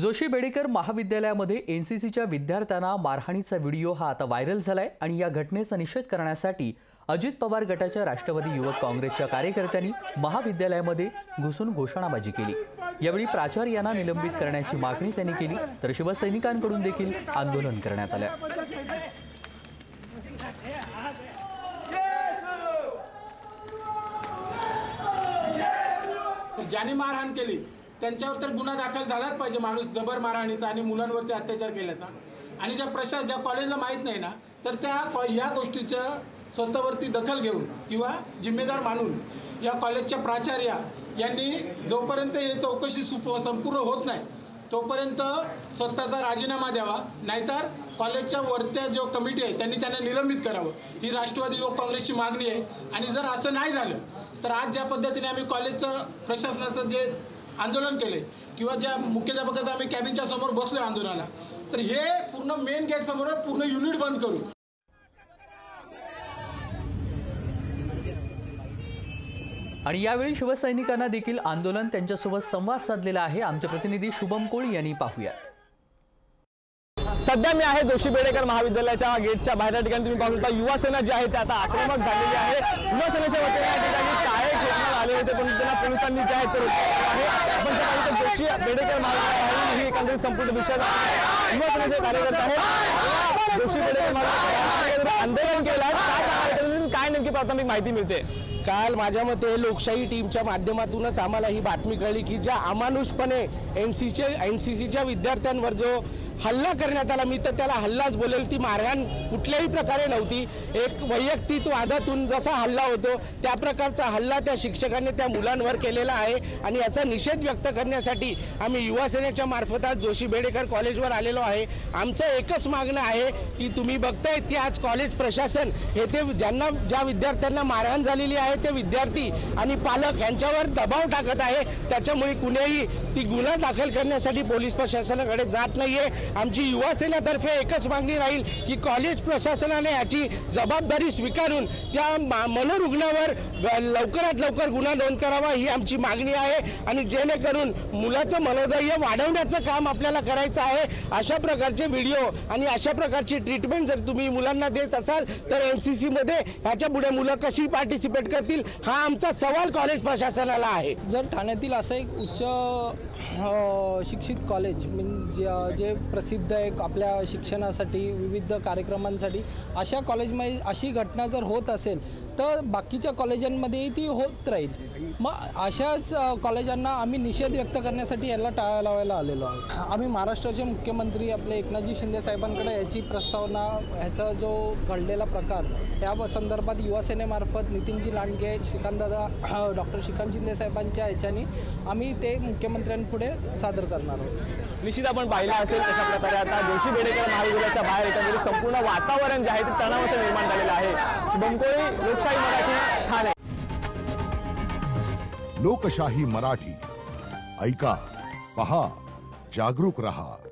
जोशी बेडेकर महाविद्यालयामध्ये एनसीसीच्या विद्यार्थ्यांना मारहाणीचा व्हिडिओ हा आता व्हायरल झालाय आणि या घटनेचा निषेध करण्यासाठी अजित पवार गटाच्या राष्ट्रवादी युवक काँग्रेसच्या कार्यकर्त्यांनी महाविद्यालयामध्ये घुसून घोषणाबाजी केली। यावेळी प्राचार्यांना निलंबित करण्याची मागणी त्यांनी केली, तर शिवसैनिकांकडून देखील आंदोलन करण्यात आले। ज्याने मारहाण केली त्यांच्यावर तर गुन्हा दाखल झालाच पाहिजे, माणूस जबर मारहाणीचा आणि मुलांवरती अत्याचार केल्याचा। आणि ज्या कॉलेजला माहीत नाही ना, तर त्या या गोष्टीचा स्वतःवरती दखल घेऊन किंवा जिम्मेदार मानून या कॉलेजच्या प्राचार्य यांनी जोपर्यंत हे चौकशी संपूर्ण होत नाही तोपर्यंत स्वतःचा राजीनामा द्यावा, नाहीतर कॉलेजच्या वरत्या जो कमिटी आहे त्यांनी त्यांना निलंबित करावं, ही राष्ट्रवादी युवक काँग्रेसची मागणी आहे। आणि जर असं नाही झालं तर आज ज्या पद्धतीने आम्ही कॉलेजचं प्रशासनाचं जे आंदोलन केले किंवा ज्या मुख्याध्यापकाचं आम्ही कॅबिनच्या समोर बसलो आंदोलनाला, तर हे पूर्ण मेन गेट समोर पूर्ण युनिट बंद करू। आणि यावेळी शिवसैनिकांना देखील आंदोलन त्यांच्यासोबत संवाद साधलेला आहे। आमचे प्रतिनिधी शुभम कोळी यांनी पाहूया। सध्या मी आहे जोशी बेडेकर महाविद्यालयाच्या गेटच्या बाहेर। या ठिकाणी तुम्ही पाहू शकता युवा सेना जी आहे ते आता आक्रमक झालेली आहे। युवा सेनेच्या वतीने या ठिकाणी टाळे घेण्यात आले होते, पण त्यांना पोलिसांनी जे आहे ते रोखले आहे। आपण पाहतो जोशी बेडेकर महाविद्यालय ही एकंदरीत संपूर्ण विषय युवा सेनेचे कार्यकर्ते आहेत जोशी बेडेकर महाविद्यालयाने आंदोलन केलं आहे। काय नेमकी प्राथमिक माहिती मिळते? काल माझ्या मते लोकशाही टीमच्या माध्यमातूनच आम्हाला ही बातमी कळली की ज्या अमानुषपणे एनसीसीच्या विद्यार्थ्यांवर जो हल्ला करण्यात आला, मी तर त्याला हल्लाच बोलेल, ती मारहाण कुठल्याही प्रकारे नव्हती। एक वैयक्तिक वादातून जसा हल्ला होतो त्या प्रकारचा हल्ला त्या शिक्षकाने त्या मुलांवर केलेला आहे। आणि याचा निषेध व्यक्त करण्यासाठी आम्ही युवा सेनेच्या मार्फत आज जोशी बेडेकर कॉलेजवर आलेलो आहे। आमचं एकच मागणं आहे की तुम्ही बघतायत की आज कॉलेज प्रशासन हे ते ज्या विद्यार्थ्यांना मारहाण झालेली आहे ते विद्यार्थी आणि पालक यांच्यावर दबाव टाकत आहे, त्याच्यामुळे कुणीही ती गुन्हा दाखल करण्यासाठी पोलीस प्रशासनाकडे जात नाहीये। आमची युवा सेनेतर्फे एकच मागणी राहील की कॉलेज प्रशासनाने याची जबाबदारी स्वीकारून त्या मनोरुग्णावर लवकरात लवकर गुन्हा नोंद करावा, ही आमची मागणी आहे। आणि जेणेकरून मुलाचं मनोधैर्य वाढवण्याचं काम आपल्याला करायचं आहे। अशा प्रकारचे व्हिडिओ आणि अशा प्रकारची ट्रीटमेंट जर तुम्ही मुलांना देत असाल तर एनसीसी मध्ये ह्याच्या पुढे मुलं कशी पार्टिसिपेट करतील, हा आमचा सवाल कॉलेज प्रशासनाला आहे। जर ठाण्यातील असं एक उच्च शिक्षित कॉलेज जे प्रसिद्ध एक आपल्या शिक्षणासाठी विविध कार्यक्रमांसाठी अशा कॉलेजमध्ये अशी घटना जर होत असेल तर बाकीच्या कॉलेजांमध्येही ती होत राहील। मग अशाच कॉलेजांना आम्ही निषेध व्यक्त करण्यासाठी याला टाळा लावायला आलेलो आहोत। आम्ही महाराष्ट्राचे मुख्यमंत्री आपले एकनाथजी शिंदे साहेबांकडे याची प्रस्तावना ह्याचा जो घडलेला प्रकार या संदर्भात युवा सेनेमार्फत नितिनजी लांडे श्रीकंददा डॉक्टर श्रीकंद शिंदे साहेबांच्या ह्याच्यानी आम्ही ते मुख्यमंत्र्यांपुढे सादर करणार आहोत। निश्चित आपण पाहिला असेल अशा प्रकारे आता जोशी बेडेकर महाविद्यालयाच्या बाहेर एकंदरीत संपूर्ण वातावरण जे आहे ते तणावाचं निर्माण झालेलं आहे। बंकोळी लोकशाही मराठी ठाणे। लोकशाही मराठी ऐका, पहा, जागरूक रहा।